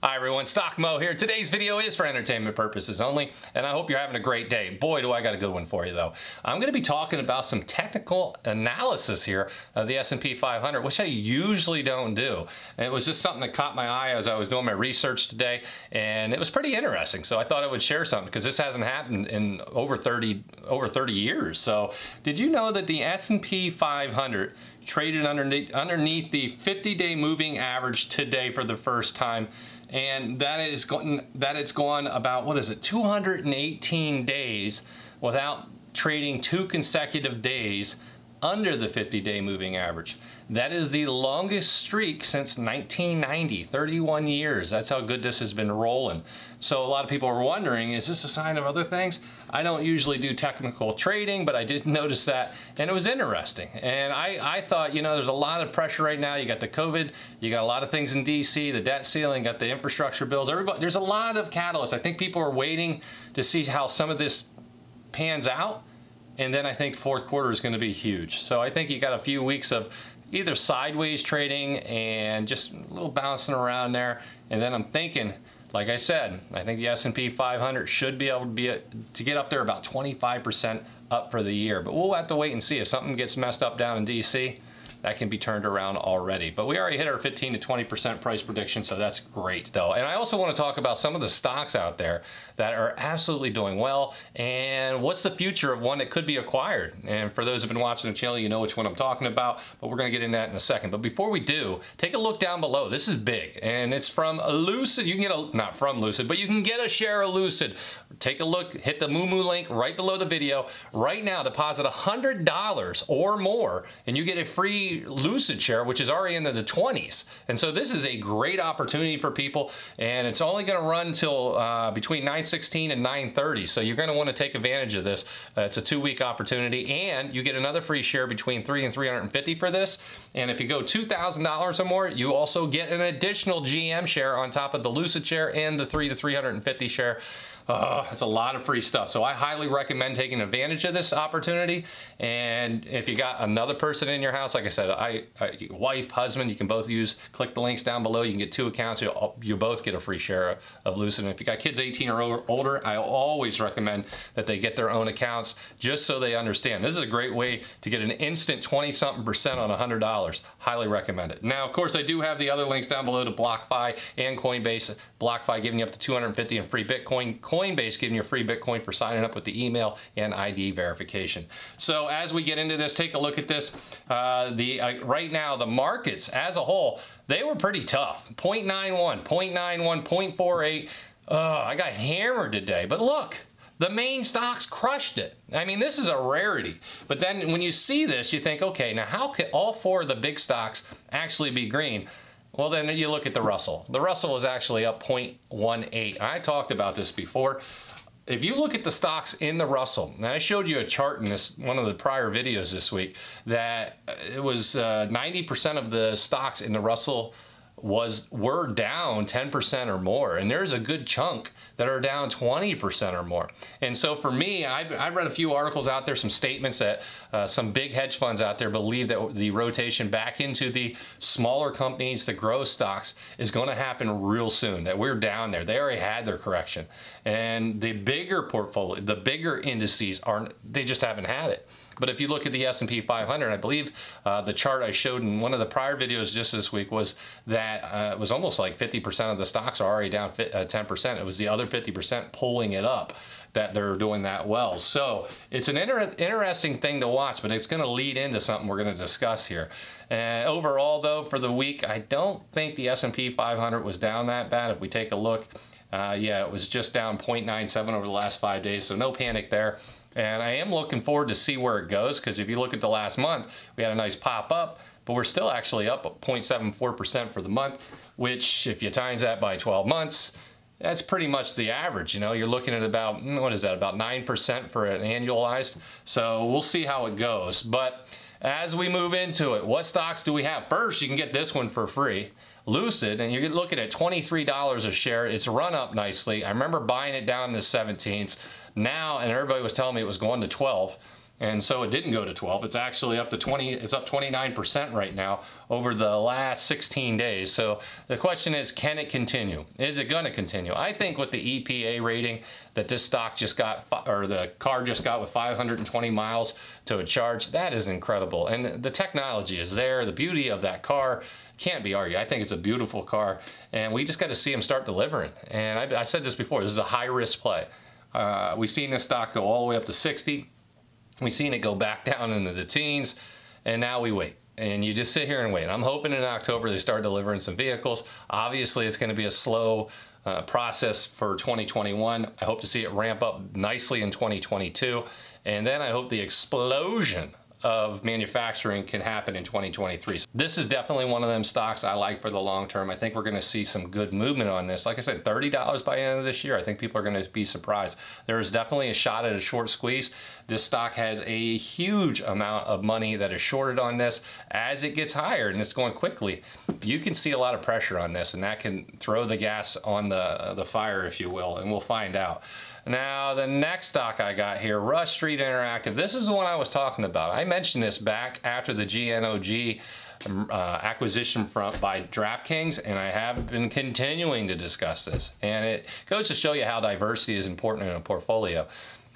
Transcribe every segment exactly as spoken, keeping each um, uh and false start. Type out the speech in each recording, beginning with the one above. Hi everyone, Stock Moe here. Today's video is for entertainment purposes only, and I hope you're having a great day. Boy, do I got a good one for you though. I'm gonna be talking about some technical analysis here of the S and P five hundred, which I usually don't do. And it was just something that caught my eye as I was doing my research today, and it was pretty interesting. So I thought I would share something because this hasn't happened in over thirty, over thirty years. So did you know that the S and P five hundred traded underneath, underneath the fifty-day moving average today for the first time? And that is going that it's gone about, what is it, two hundred eighteen days without trading two consecutive days under the fifty-day moving average. That is the longest streak since nineteen ninety, thirty-one years. That's how good this has been rolling. So a lot of people are wondering, is this a sign of other things? I don't usually do technical trading, but I did notice that, and it was interesting. And I, I thought, you know, there's a lot of pressure right now. You got the COVID, you got a lot of things in D C, the debt ceiling, got the infrastructure bills, everybody. There's a lot of catalysts. I think people are waiting to see how some of this pans out. And then I think fourth quarter is going to be huge. So I think you got a few weeks of either sideways trading and just a little bouncing around there. And then I'm thinking, like I said, I think the S and P five hundred should be able to be a, to get up there about twenty-five percent up for the year. But we'll have to wait and see. If something gets messed up down in D C, that can be turned around already. But we already hit our fifteen to twenty percent price prediction, so that's great though. And I also want to talk about some of the stocks out there that are absolutely doing well, and what's the future of one that could be acquired. And for those who've been watching the channel, you know which one I'm talking about, but we're going to get into that in a second. But before we do, take a look down below. This is big, and it's from Lucid. You can get a, not from Lucid, but you can get a share of Lucid. Take a look, hit the Moo Moo link right below the video. Right now, deposit one hundred dollars or more, and you get a free Lucid share, which is already into the twenties. And so this is a great opportunity for people, and it's only going to run till uh, between nine sixteen and nine thirty. So you're going to want to take advantage of this. Uh, it's a two-week opportunity, and you get another free share between three and three hundred fifty for this. And if you go two thousand dollars or more, you also get an additional G M share on top of the Lucid share and the three to three hundred fifty share. Uh, it's a lot of free stuff. So I highly recommend taking advantage of this opportunity. And if you got another person in your house, like I said, I, I, wife, husband, you can both use, click the links down below. You can get two accounts. You, you both get a free share of Lucid. And if you got kids eighteen or older, I always recommend that they get their own accounts just so they understand. This is a great way to get an instant twenty something percent on one hundred dollars. Highly recommend it. Now, of course, I do have the other links down below to BlockFi and Coinbase. BlockFi giving you up to two hundred fifty in free Bitcoin. Coinbase giving you free Bitcoin for signing up with the email and I D verification. So as we get into this, take a look at this. Uh, the uh, right now, the markets as a whole, they were pretty tough. zero point nine one, zero point nine one, zero point four eight. Uh, I got hammered today, but look. The main stocks crushed it. I mean, this is a rarity. But then when you see this, you think, okay, now how could all four of the big stocks actually be green? Well, then you look at the Russell. The Russell is actually up zero point one eight. I talked about this before. If you look at the stocks in the Russell, and I showed you a chart in this one of the prior videos this week that it was uh, ninety percent of the stocks in the Russell was were down ten percent or more, and there's a good chunk that are down twenty percent or more. And so for me, I've, I've read a few articles out there, some statements that uh, some big hedge funds out there believe that the rotation back into the smaller companies, the growth stocks, is going to happen real soon, that we're down there. They already had their correction. And the bigger portfolio, the bigger indices, aren't, they just haven't had it. But if you look at the S and P five hundred, I believe uh, the chart I showed in one of the prior videos just this week was that uh, it was almost like fifty percent of the stocks are already down ten percent. It was the other fifty percent pulling it up that they're doing that well. So it's an inter interesting thing to watch, but it's going to lead into something we're going to discuss here. And overall, though, for the week, I don't think the S and P five hundred was down that bad. If we take a look, uh, yeah, it was just down zero point nine seven over the last five days, so no panic there. And I am looking forward to see where it goes, because if you look at the last month, we had a nice pop up, but we're still actually up zero point seven four percent for the month, which if you times that by twelve months, that's pretty much the average. You know, you're looking at about, what is that, about nine percent for an annualized. So we'll see how it goes. But as we move into it, what stocks do we have? First, you can get this one for free. Lucid, and you're looking at twenty-three dollars a share. It's run up nicely. I remember buying it down to seventeens. Now, and everybody was telling me it was going to twelve. And so it didn't go to twelve. It's actually up to twenty. It's up twenty-nine percent right now over the last sixteen days. So the question is, can it continue? Is it going to continue? I think with the E P A rating that this stock just got, or the car just got with five hundred twenty miles to a charge, that is incredible. And the technology is there. The beauty of that car can't be argued. I think it's a beautiful car. And we just got to see them start delivering. And I, I said this before, this is a high-risk play. Uh, we've seen this stock go all the way up to sixty. We've seen it go back down into the teens, and now we wait. And you just sit here and wait. I'm hoping in October they start delivering some vehicles. Obviously, it's going to be a slow uh, process for twenty twenty-one. I hope to see it ramp up nicely in twenty twenty-two. And then I hope the explosion of manufacturing can happen in twenty twenty-three. This is definitely one of them stocks I like for the long term. I think we're going to see some good movement on this. Like I said, thirty dollars by the end of this year. I think people are going to be surprised. There is definitely a shot at a short squeeze. This stock has a huge amount of money that is shorted on this. As it gets higher and it's going quickly, you can see a lot of pressure on this, and that can throw the gas on the uh, the fire, if you will, and we'll find out. Now, the next stock I got here, Rush Street Interactive. This is the one I was talking about. I mentioned this back after the G N O G uh, acquisition from by DraftKings, and I have been continuing to discuss this. And it goes to show you how diversity is important in a portfolio.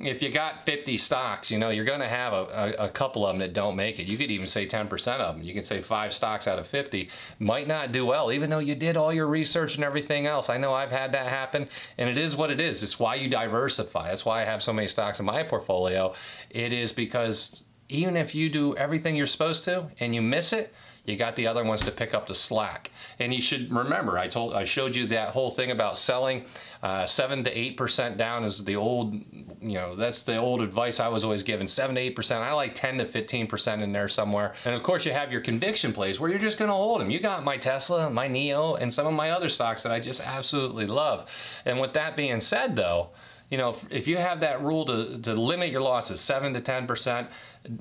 If you got fifty stocks, you know, you're going to have a, a, a couple of them that don't make it. You could even say ten percent of them. You can say five stocks out of fifty might not do well, even though you did all your research and everything else. I know I've had that happen, and it is what it is. It's why you diversify. That's why I have so many stocks in my portfolio. It is because even if you do everything you're supposed to and you miss it, you got the other ones to pick up the slack. And you should remember, I told, I showed you that whole thing about selling uh, seven to eight percent down is the old, you know, that's the old advice I was always given. Seven to eight percent. I like ten to fifteen percent in there somewhere. And of course, you have your conviction plays where you're just going to hold them. You got my Tesla, my Neo, and some of my other stocks that I just absolutely love. And with that being said, though, you know, if you have that rule to, to limit your losses, seven to ten percent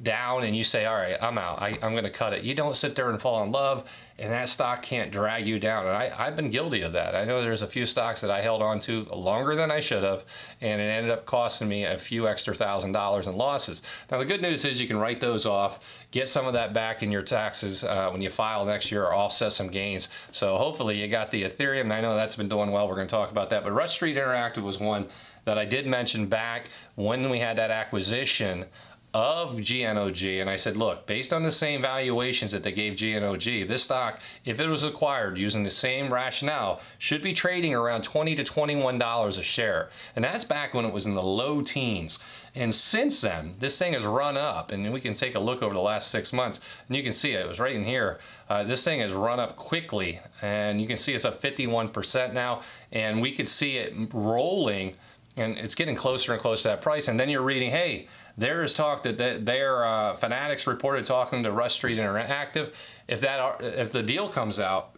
down, and you say, all right, I'm out, I, I'm going to cut it. You don't sit there and fall in love, and that stock can't drag you down. And I, I've been guilty of that. I know there's a few stocks that I held on to longer than I should have, and it ended up costing me a few extra thousand dollars in losses. Now, the good news is you can write those off, get some of that back in your taxes uh, when you file next year, or offset some gains. So hopefully you got the Ethereum. I know that's been doing well. We're going to talk about that. But Rush Street Interactive was one that I did mention back when we had that acquisition of G N O G, and I said, look, based on the same valuations that they gave G N O G, this stock, if it was acquired using the same rationale, should be trading around twenty to twenty-one dollars a share. And that's back when it was in the low teens. And since then, this thing has run up, and we can take a look over the last six months, and you can see it, it was right in here. Uh, this thing has run up quickly, and you can see it's up fifty-one percent now, and we could see it rolling, and it's getting closer and closer to that price. And then you're reading, hey, there is talk that their uh, fanatics reported talking to Rush Street Interactive. If that are, if the deal comes out,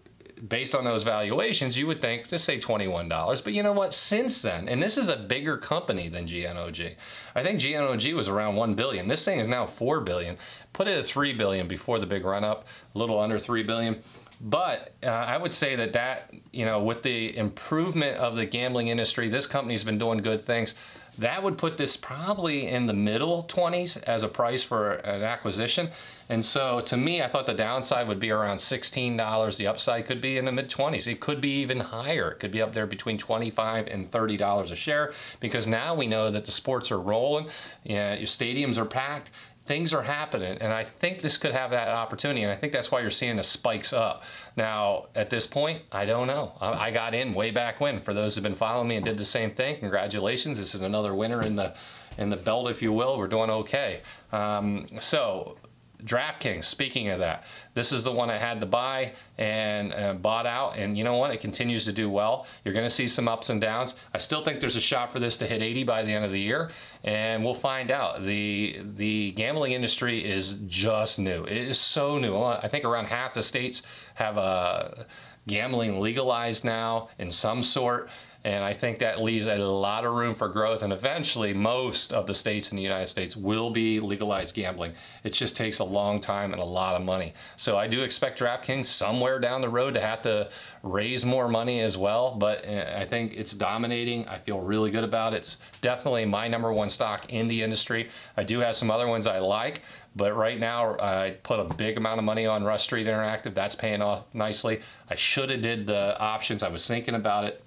based on those valuations, you would think, just say twenty-one dollars. But you know what? Since then, and this is a bigger company than G N O G. I think G N O G was around one billion dollars. This thing is now four billion dollars. Put it at three billion dollars before the big run-up, a little under three billion dollars. But uh, I would say that that, you know, with the improvement of the gambling industry, this company's been doing good things. That would put this probably in the middle twenties as a price for an acquisition. And so to me, I thought the downside would be around sixteen dollars. The upside could be in the mid twenties. It could be even higher. It could be up there between twenty-five and thirty dollars a share, because now we know that the sports are rolling, you know, your stadiums are packed. Things are happening, and I think this could have that opportunity, and I think that's why you're seeing the spikes up. Now, at this point, I don't know. I got in way back when. For those who've been following me and did the same thing, congratulations. This is another winner in the in the belt, if you will. We're doing okay. Um, so, DraftKings, speaking of that, this is the one I had to buy and uh, bought out, and you know what? It continues to do well. You're going to see some ups and downs. I still think there's a shot for this to hit eighty by the end of the year, and we'll find out. The the gambling industry is just new. It is so new. I think around half the states have a gambling legalized now in some sort. And I think that leaves a lot of room for growth, and eventually most of the states in the United States will be legalized gambling. It just takes a long time and a lot of money. So I do expect DraftKings somewhere down the road to have to raise more money as well, but I think it's dominating. I feel really good about it. It's definitely my number one stock in the industry. I do have some other ones I like, but right now I put a big amount of money on Rush Street Interactive. That's paying off nicely. I should have did the options. I was thinking about it.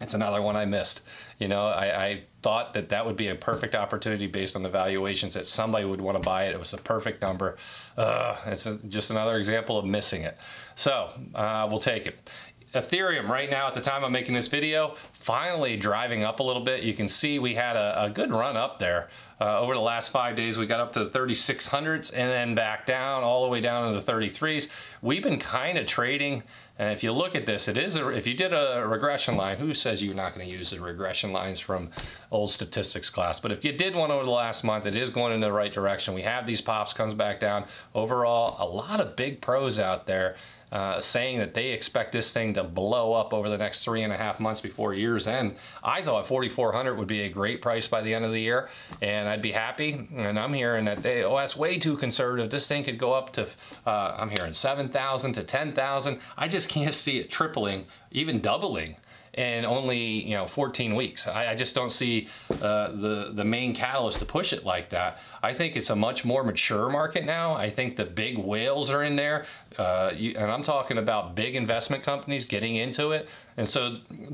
It's another one I missed. You know, I, I thought that that would be a perfect opportunity based on the valuations that somebody would want to buy it. It was the perfect number. Uh, it's a, just another example of missing it. So uh, we'll take it. Ethereum right now at the time I'm making this video, finally driving up a little bit. You can see we had a, a good run up there. Uh, over the last five days, we got up to the thirty-six hundreds and then back down all the way down to the thirty-threes. We've been kind of trading. And if you look at this, it is a, if you did a regression line, who says you're not going to use the regression lines from old statistics class? But if you did one over the last month, it is going in the right direction. We have these pops, comes back down. Overall, a lot of big pros out there Uh, saying that they expect this thing to blow up over the next three and a half months before year's end. I thought forty-four hundred would be a great price by the end of the year, and I'd be happy. And I'm hearing that they, oh, that's way too conservative. This thing could go up to, uh, I'm hearing seven thousand to ten thousand. I just can't see it tripling, even doubling, in only, you know, fourteen weeks. I, I just don't see uh, the, the main catalyst to push it like that. I think it's a much more mature market now. I think the big whales are in there. Uh, you, and I'm talking about big investment companies getting into it. And so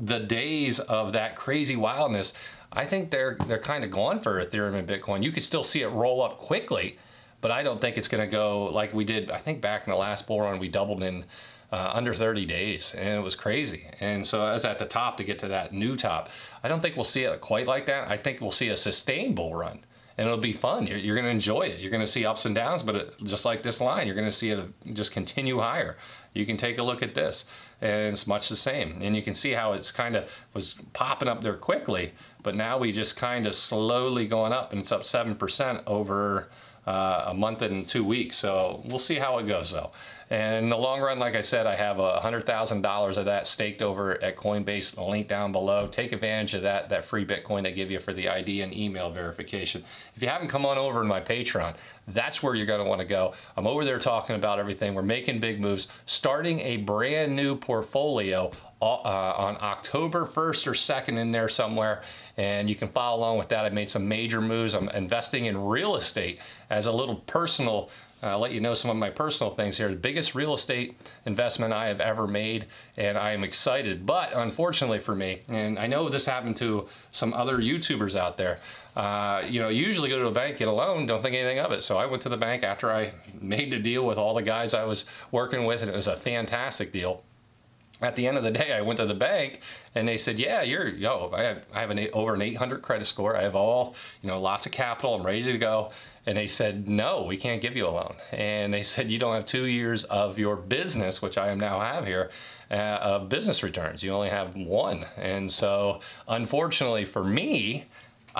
the days of that crazy wildness, I think they're, they're kind of gone for Ethereum and Bitcoin. You could still see it roll up quickly, but I don't think it's going to go like we did. I think back in the last bull run, we doubled in Uh, under thirty days, and it was crazy. And so I was at the top to get to that new top. I don't think we'll see it quite like that. I think we'll see a sustainable run, and it'll be fun. You're, you're going to enjoy it. You're going to see ups and downs, but it, just like this line, you're going to see it just continue higher. You can take a look at this, and it's much the same. And you can see how it's kind of was popping up there quickly, but now we just kind of slowly going up, and it's up seven percent over Uh, a month and two weeks, so we'll see how it goes though. And in the long run, like I said, I have a hundred thousand dollars of that staked over at Coinbase, the link down below. Take advantage of that that free Bitcoin they give you for the I D and email verification. If you haven't come on over to my Patreon, that's where you're going to want to go. I'm over there talking about everything. We're making big moves, starting a brand new portfolio Uh, on October first or second in there somewhere, and you can follow along with that. I've made some major moves. I'm investing in real estate as a little personal, I'll uh, let you know some of my personal things here. The biggest real estate investment I have ever made, and I am excited. But unfortunately for me, and I know this happened to some other YouTubers out there, uh, you know, usually go to a bank, get a loan, don't think anything of it. So I went to the bank after I made the deal with all the guys I was working with, and it was a fantastic deal. At the end of the day, I went to the bank and they said, yeah, you're, yo, I have, I have an eight, over an eight hundred credit score. I have all, you know, lots of capital. I'm ready to go. And they said, no, we can't give you a loan. And they said, you don't have two years of your business, which I am now have here, uh, of business returns. You only have one. And so unfortunately for me,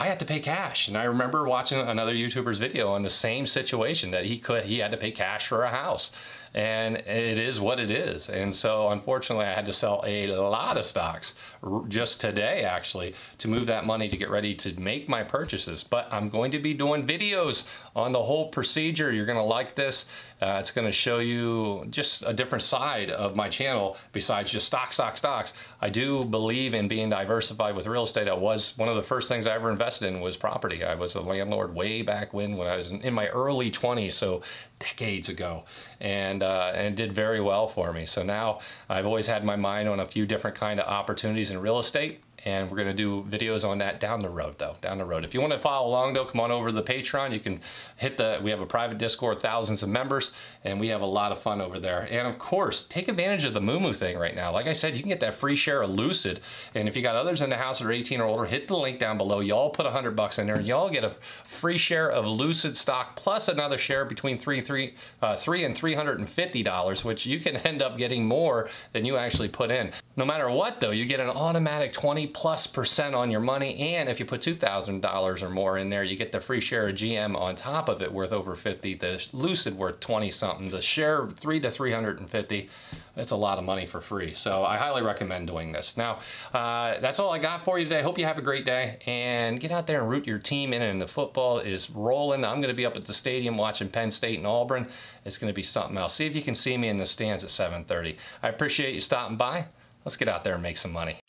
I had to pay cash. And I remember watching another YouTuber's video on the same situation that he could, he had to pay cash for a house. And it is what it is. And so unfortunately, I had to sell a lot of stocks just today, actually, to move that money to get ready to make my purchases. But I'm going to be doing videos on the whole procedure. You're going to like this. Uh, it's going to show you just a different side of my channel besides just stock, stock, stocks. I do believe in being diversified with real estate. I was one of the first things I ever invested in was property. I was a landlord way back when, when I was in my early twenties, so decades ago, and uh, and did very well for me. So now I've always had my mind on a few different kind of opportunities in real estate. And we're going to do videos on that down the road, though, down the road. If you want to follow along, though, come on over to the Patreon. You can hit the, we have a private Discord, thousands of members, and we have a lot of fun over there. And, of course, take advantage of the Moo Moo thing right now. Like I said, you can get that free share of Lucid. And if you got others in the house that are eighteen or older, hit the link down below. Y'all put a hundred bucks in there, and y'all get a free share of Lucid stock plus another share between three, three, uh, three and three hundred fifty dollars, which you can end up getting more than you actually put in. No matter what, though, you get an automatic twenty plus percent on your money, and if you put two thousand dollars or more in there, you get the free share of G M on top of it worth over fifty, the Lucid worth twenty something, the share three to three hundred fifty. It's a lot of money for free. So I highly recommend doing this. Now, uh, that's all I got for you today. Hope you have a great day, and get out there and root your team in. And the football is rolling. I'm going to be up at the stadium watching Penn State and Auburn. It's going to be something else. See if you can see me in the stands at seven thirty. I appreciate you stopping by. Let's get out there and make some money.